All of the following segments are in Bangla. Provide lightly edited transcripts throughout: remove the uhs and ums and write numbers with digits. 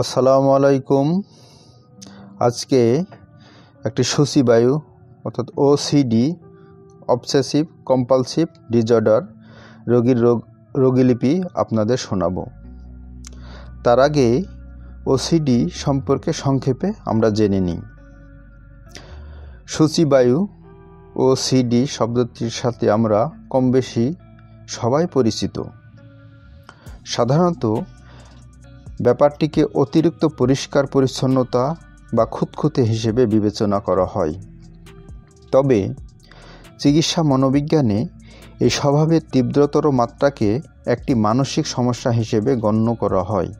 আসসালামু আলাইকুম। আজকে একটি শোষিবায়ু অর্থাৎ ওসিডি অবসেসিভ কম্পালসিভ ডিসঅর্ডার রোগীর রোগীলিপি আপনাদের শোনাব। তার আগে ওসিডি সম্পর্কে সংক্ষেপে আমরা জেনে নিই। শোষিবায়ু ওসিডি শব্দটির সাথে আমরা কম বেশি সবাই পরিচিত। সাধারণত ব্যাপারটিকে অতিরিক্ত পরিষ্কার পরিচ্ছন্নতা বা খুঁতখুঁতে হিসেবে বিবেচনা করা হয়। তবে চিকিৎসা মনোবিজ্ঞানে এই স্বভাবের তীব্রতর মাত্রাকে একটি মানসিক সমস্যা হিসেবে গণ্য করা হয়,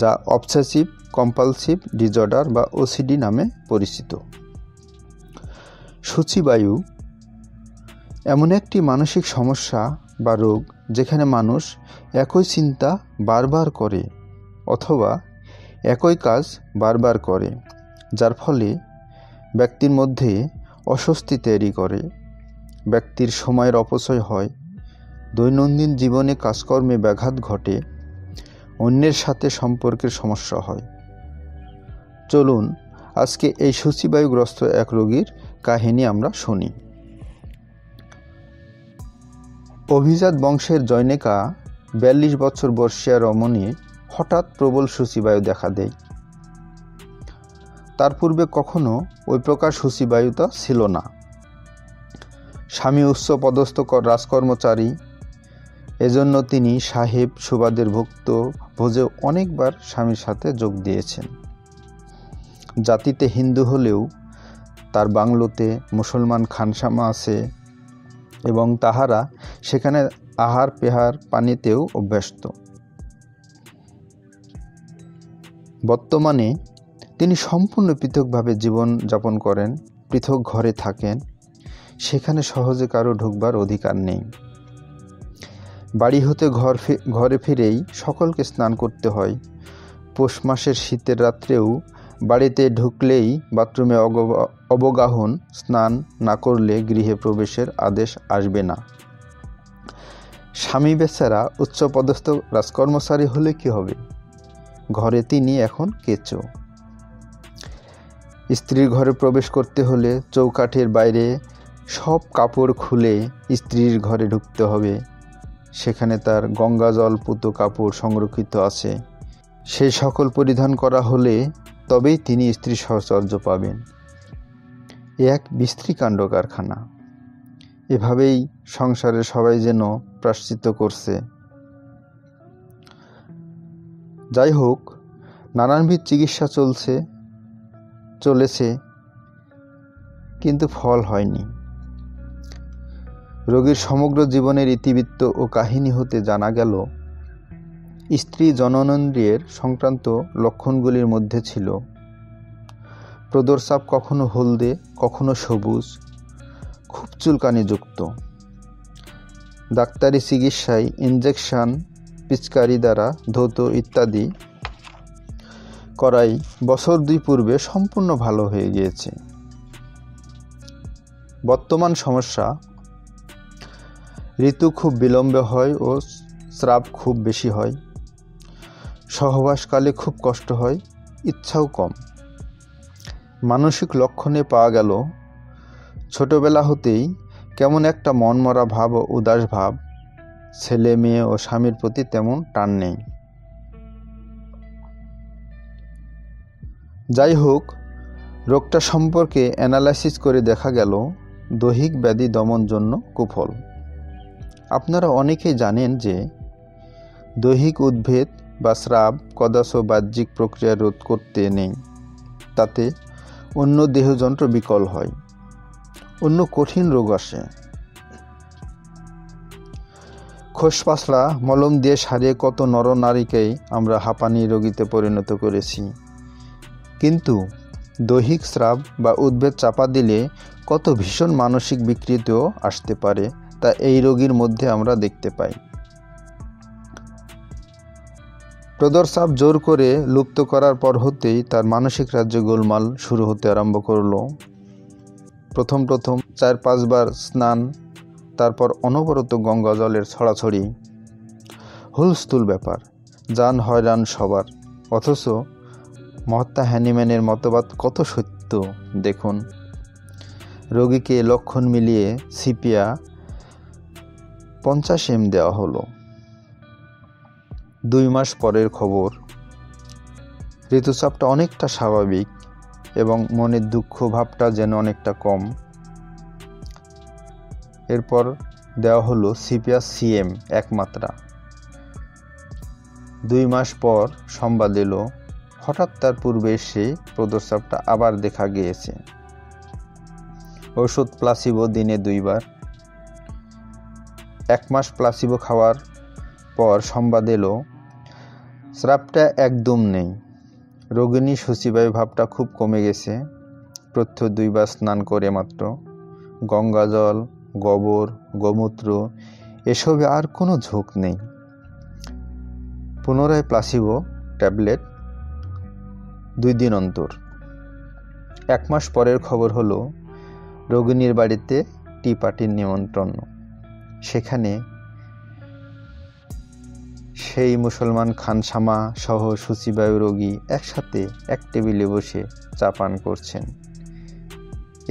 যা অবসেসিভ কম্পালসিভ ডিসঅর্ডার বা ওসিডি নামে পরিচিত। শোষিবায়ু এমন একটি মানসিক সমস্যা বা রোগ যেখানে মানুষ একই চিন্তা বারবার করে অথবা একই কাজ বারবার করে, যার ফলে ব্যক্তির মধ্যে অস্বস্তি তৈরি করে, ব্যক্তির সময়ের অপচয় হয়, দৈনন্দিন জীবনে কাজকর্মে ব্যাঘাত ঘটে, অন্যের সাথে সম্পর্কের সমস্যা হয়। চলুন আজকে এই শোষিবায়ুগ্রস্ত এক রোগীর কাহিনী আমরা শুনি। অভিজাত বংশের জনৈকা 42 বছর বয়সীয়া রমণী হঠাৎ প্রবল শোষিবায়ু দেখা দেয়। তার পূর্বে কখনো ওই প্রকার শোষিবায়ুতা ছিল না। স্বামী উচ্চ পদস্থ রাজকর্মচারী, এজন্য তিনি সাহেব সুবাদের ভুক্ত ভোজে অনেকবার স্বামীর সাথে যোগ দিয়েছেন। জাতিতে হিন্দু হলেও তার বাংলোতে মুসলমান খানসামা আছে এবং তাহারা সেখানে আহার পেহার পানিতেও অভ্যস্ত। বর্তমানে তিনি সম্পূর্ণ পৃথকভাবে জীবন যাপন করেন, পৃথক ঘরে থাকেন, সেখানে সহজে কারো ঢুকবার অধিকার নেই। বাড়ি হতে ঘরে ফিরেই সকলকে স্নান করতে হয়। পৌষ মাসের শীতের রাত্রেও বাড়িতে ঢুকলেই বাথরুমে অবগাহন, স্নান না করলে গৃহে প্রবেশের আদেশ আসবে না। স্বামী বেচারা উচ্চপদস্থ রাজকর্মচারী হলে কি হবে, ঘরে তিনি এখন কেঁচো। স্ত্রীর ঘরে প্রবেশ করতে হলে চৌকাঠের বাইরে সব কাপড় খুলে স্ত্রীর ঘরে ঢুকতে হবে। সেখানে তার গঙ্গাজল পুত কাপড় সংরক্ষিত আছে, সেই সকল পরিধান করা হলে তবেই তিনি স্ত্রী সহচর্য পাবেন। এক বিস্ত্রী কাণ্ড কারখানা। এভাবেই সংসারে সবাই যেন প্রাশ্চিত্য করছে। যাই হোক, নানানবিধ চিকিৎসা চলেছে কিন্তু ফল হয়নি। রোগীর সমগ্র জীবনের ইতিবৃত্ত ও কাহিনী হতে জানা গেল, স্ত্রী জননেন্দ্রিয়ের সংক্রান্ত লক্ষণগুলির মধ্যে ছিল প্রদরচাপ কখনো হলদে কখনো সবুজ, খুব চুলকানিযুক্ত। ডাক্তারি চিকিৎসায় ইনজেকশন, পিচকারি দ্বারা ধৌত ইত্যাদি করাই 2 বছর পূর্বে সম্পূর্ণ ভালো হয়ে গিয়েছে। বর্তমান সমস্যা, ঋতু খুব বিলম্বে হয় ও স্রাব খুব বেশি হয়, সহবাসকালে খুব কষ্ট হয়, ইচ্ছাও কম। মানসিক লক্ষণে পাওয়া গেল ছোটবেলা হতেই কেমন একটা মনমরা ভাব ও উদাস ভাব, ছেলে মেয়ে ও স্বামীর প্রতি তেমন টান নেই। যাই হোক, রোগটা সম্পর্কে অ্যানালাইসিস করে দেখা গেল দৈহিক ব্যাধি দমন জন্য কুফল। আপনারা অনেকেই জানেন যে দৈহিক উদ্ভেদ বা স্রাব কদাচ বাহ্যিক প্রক্রিয়া রোধ করতে নেই, তাতে অন্য দেহযন্ত্র বিকল হয়, অন্য কঠিন রোগ আসে। খোসপাসলা মলম দিয়ে সারিয়ে কত নরনারীকেই আমরা হাঁপানি রোগীতে পরিণত করেছি, কিন্তু দৈহিক স্রাব বা উদ্ভেদ চাপা দিলে কত ভীষণ মানসিক বিকৃতিও আসতে পারে, তা এই রোগীর মধ্যে আমরা দেখতে পাই। প্রদরচাপ জোর করে লুপ্ত করার পর হতেই তার মানসিক রাজ্যে গোলমাল শুরু হতে আরম্ভ করল। প্রথম 4-5 বার স্নান, তারপর অনবরত গঙ্গা জলের ছড়াছড়ি, হুলস্থুল ব্যাপার, যান হয়রান সবার, অথচ মহাত্মা হ্যানিম্যানের মতবাদ কত সত্য দেখুন। রোগীকে লক্ষণ মিলিয়ে সিপিয়া 50 ml দেওয়া হলো। 2 মাস পরের খবর, ঋতুচাপটা অনেকটা স্বাভাবিক এবং মনের দুঃখ ভাবটা যেন অনেকটা কম। এরপর দেওয়া হলো সিপিয়া সিএম একমাত্রা। 2 মাস পর সংবাদ এলো হঠাৎ তার পূর্বে এসে প্রদরচাপটা আবার দেখা গিয়েছে। ওষুধ প্লাসিবো দিনে 2 বার। 1 মাস প্লাসিবো খাওয়ার পর সংবাদ এলো স্রাবটা একদম নেই, রোগিণী শুচিবায়ু ভাবটা খুব কমে গেছে। প্রত্যহ 2 বার স্নান করে মাত্র, গঙ্গা জল, গোবর, গোমূত্র এসবে আর কোনো ঝোঁক নেই। পুনরায় প্লাসিবো ট্যাবলেট 2 দিন অন্তর। 1 মাস পরের খবর হলো রোগিণীর বাড়িতে টি পার্টির নিমন্ত্রণ। সেখানে সেই মুসলমান খানসামা সহ শুচিবায়ু রোগী একসাথে এক টেবিলে বসে চা পান করছেন।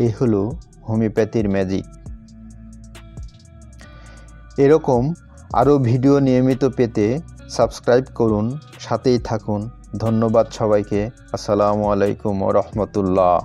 এই হলো হোমিওপ্যাথির ম্যাজিক। এরকম আরও ভিডিও নিয়মিত পেতে সাবস্ক্রাইব করুন, সাথেই থাকুন। ধন্যবাদ সবাইকে। আসসালামু আলাইকুম ওয়া রাহমাতুল্লাহ।